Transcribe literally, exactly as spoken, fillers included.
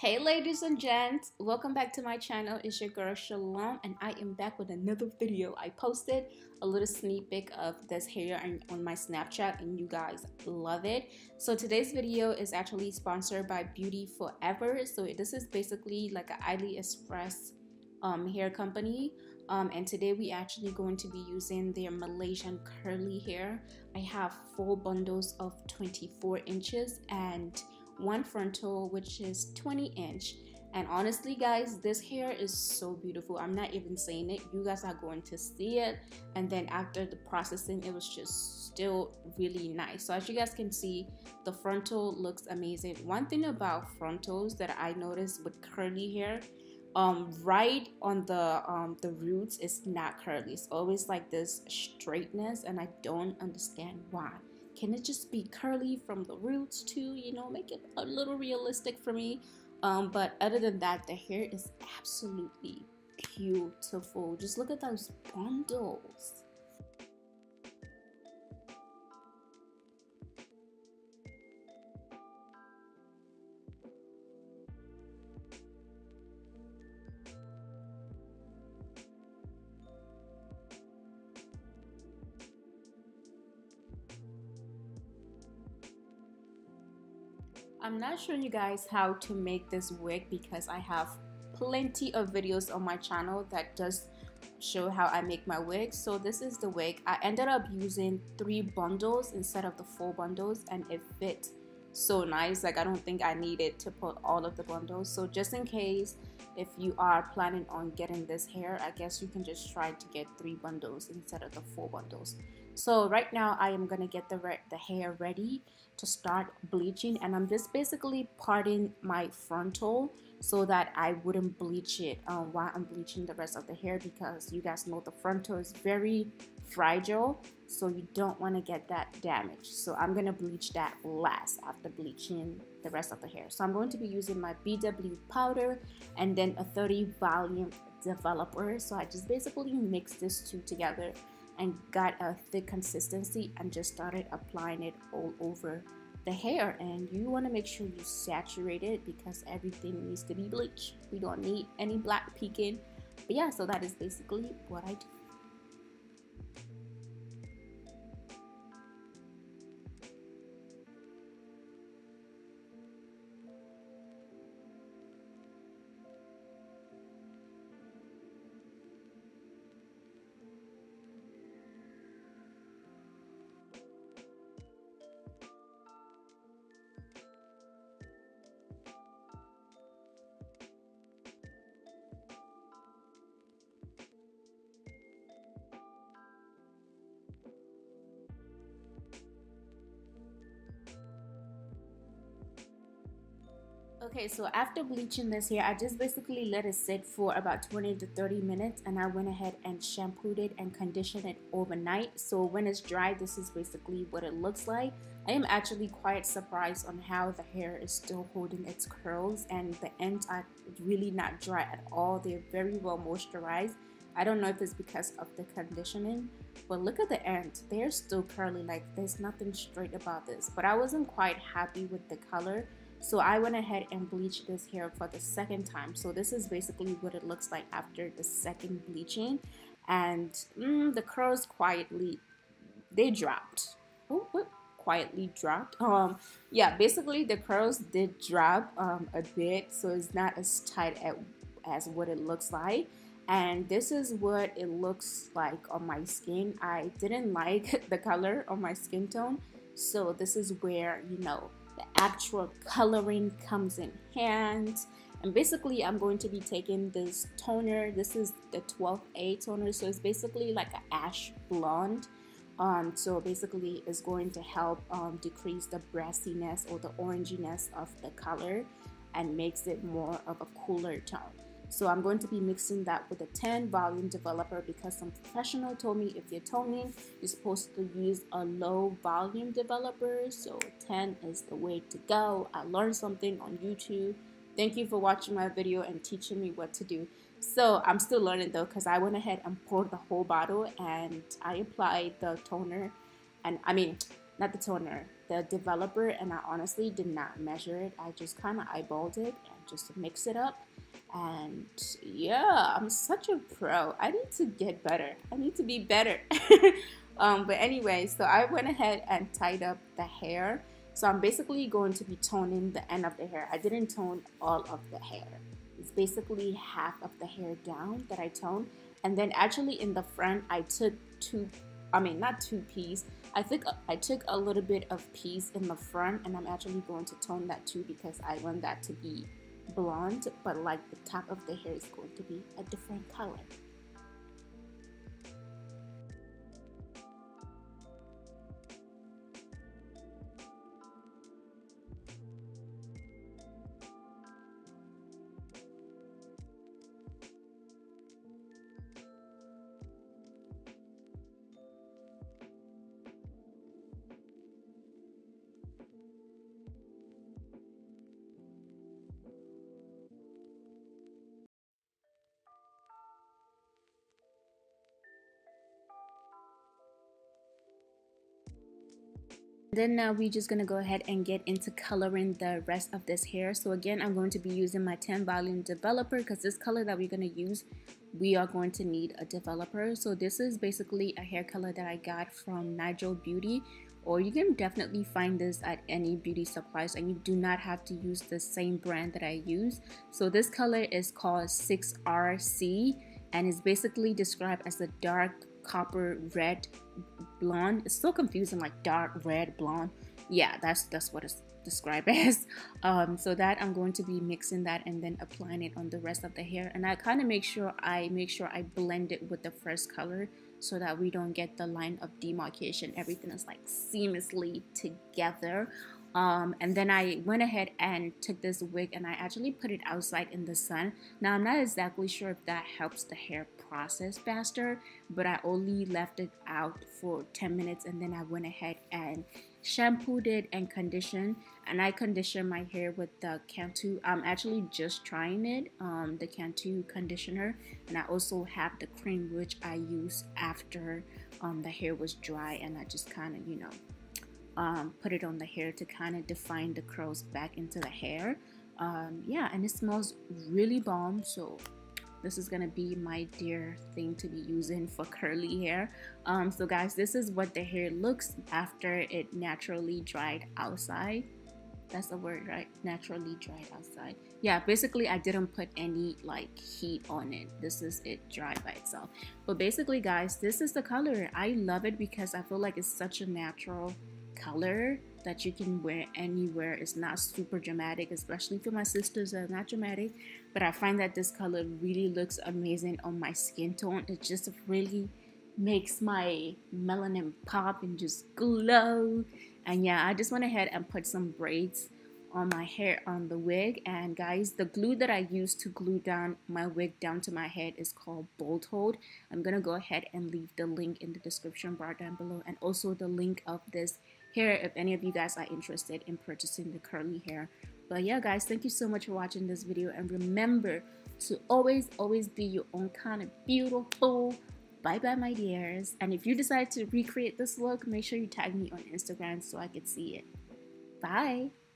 Hey ladies and gents, welcome back to my channel. It's your girl Shalom and I am back with another video. I posted a little sneak peek of this hair on my Snapchat and you guys love it. So today's video is actually sponsored by Beauty Forever. So this is basically like an AliExpress um, hair company. Um, and today we actually going to be using their Malaysian curly hair. I have four bundles of twenty-four inches and one frontal which is twenty inch, and honestly guys, this hair is so beautiful. I'm not even saying it, you guys are going to see it. And then after the processing, it was just still really nice. So as you guys can see, the frontal looks amazing. One thing about frontals that I noticed with curly hair, um right on the um the roots is not curly. It's always like this straightness and I don't understand why. Can it just be curly from the roots too? You know, make it a little realistic for me. Um, but other than that, the hair is absolutely beautiful. Just look at those bundles. I'm not showing you guys how to make this wig because I have plenty of videos on my channel that just show how I make my wig. So this is the wig. I ended up using three bundles instead of the four bundles and it fit so nice. Like I don't think I needed to put all of the bundles. So just in case if you are planning on getting this hair, I guess you can just try to get three bundles instead of the four bundles. So right now I am gonna get the, re the hair ready to start bleaching, and I'm just basically parting my frontal so that I wouldn't bleach it uh, while I'm bleaching the rest of the hair, because you guys know the frontal is very fragile, so you don't want to get that damaged. So I'm gonna bleach that last after bleaching the rest of the hair. So I'm going to be using my B W powder and then a thirty volume developer. So I just basically mixed these two together and got a thick consistency and just started applying it all over the hair. And you want to make sure you saturate it because everything needs to be bleached. We don't need any black peeking. But yeah, so that is basically what I do. Okay, so after bleaching this hair, I just basically let it sit for about twenty to thirty minutes, and I went ahead and shampooed it and conditioned it overnight. So when it's dry, this is basically what it looks like. I am actually quite surprised on how the hair is still holding its curls, and the ends are really not dry at all. They're very well moisturized. I don't know if it's because of the conditioning, but look at the ends. They're still curly, like there's nothing straight about this. But I wasn't quite happy with the color, so I went ahead and bleached this hair for the second time. So this is basically what it looks like after the second bleaching. And mm, the curls quietly, they dropped. Oh, what? Quietly dropped. Um, yeah, basically the curls did drop um, a bit. So it's not as tight at, as what it looks like. And this is what it looks like on my skin. I didn't like the color on my skin tone. So this is where, you know, the actual coloring comes in hand. And basically I'm going to be taking this toner. This is the twelve A toner, so it's basically like an ash blonde. Um, so basically it's going to help um, decrease the brassiness or the oranginess of the color and makes it more of a cooler tone. So I'm going to be mixing that with a ten volume developer because some professional told me if you're toning, you're supposed to use a low volume developer. So ten is the way to go. I learned something on YouTube. Thank you for watching my video and teaching me what to do. So I'm still learning though, because I went ahead and poured the whole bottle and I applied the toner. And I mean, not the toner, the developer, and I honestly did not measure it. I just kind of eyeballed it and just mixed it up. And yeah, I'm such a pro. I need to get better. I need to be better. um, but anyway, so I went ahead and tied up the hair. So I'm basically going to be toning the end of the hair. I didn't tone all of the hair. It's basically half of the hair down that I toned. And then actually in the front, I took two, I mean, not two P's. I think I took a little bit of P's in the front, and I'm actually going to tone that too because I want that to be blonde, but like the top of the hair is going to be a different color. Then now we're just going to go ahead and get into coloring the rest of this hair. So again, I'm going to be using my ten volume developer because this color that we're going to use, we are going to need a developer. So this is basically a hair color that I got from Nigel Beauty, or you can definitely find this at any beauty supplies, and you do not have to use the same brand that I use. So this color is called six R C, and it's basically described as a dark copper red blonde. It's so confusing, like dark red blonde. Yeah, that's that's what it's described as. Um, so that I'm going to be mixing that and then applying it on the rest of the hair. And I kind of make sure I make sure I blend it with the first color so that we don't get the line of demarcation. Everything is like seamlessly together. Um, and then I went ahead and took this wig and I actually put it outside in the sun. Now I'm not exactly sure if that helps the hair process faster, but I only left it out for ten minutes, and then I went ahead and shampooed it and conditioned. And I conditioned my hair with the Cantu. I'm actually just trying it, um, the Cantu conditioner, and I also have the cream which I use after um, the hair was dry, and I just kind of, you know, Um, put it on the hair to kind of define the curls back into the hair. Um, yeah, and it smells really bomb, so this is gonna be my dear thing to be using for curly hair. Um, so guys, this is what the hair looks after it naturally dried outside. That's the word, right? Naturally dried outside. Yeah, basically I didn't put any like heat on it. This is it dried by itself. But basically guys, this is the color. I love it because I feel like it's such a natural color that you can wear anywhere. It's not super dramatic, especially for my sisters that are not dramatic, but I find that this color really looks amazing on my skin tone. It just really makes my melanin pop and just glow. And yeah, I just went ahead and put some braids on my hair on the wig. And guys, the glue that I use to glue down my wig down to my head is called Bold Hold. I'm gonna go ahead and leave the link in the description bar down below, and also the link of this hair if any of you guys are interested in purchasing the curly hair. But yeah guys, thank you so much for watching this video, and remember to always always be your own kind of beautiful. Bye bye my dears, and if you decide to recreate this look, make sure you tag me on Instagram so I can see it. Bye.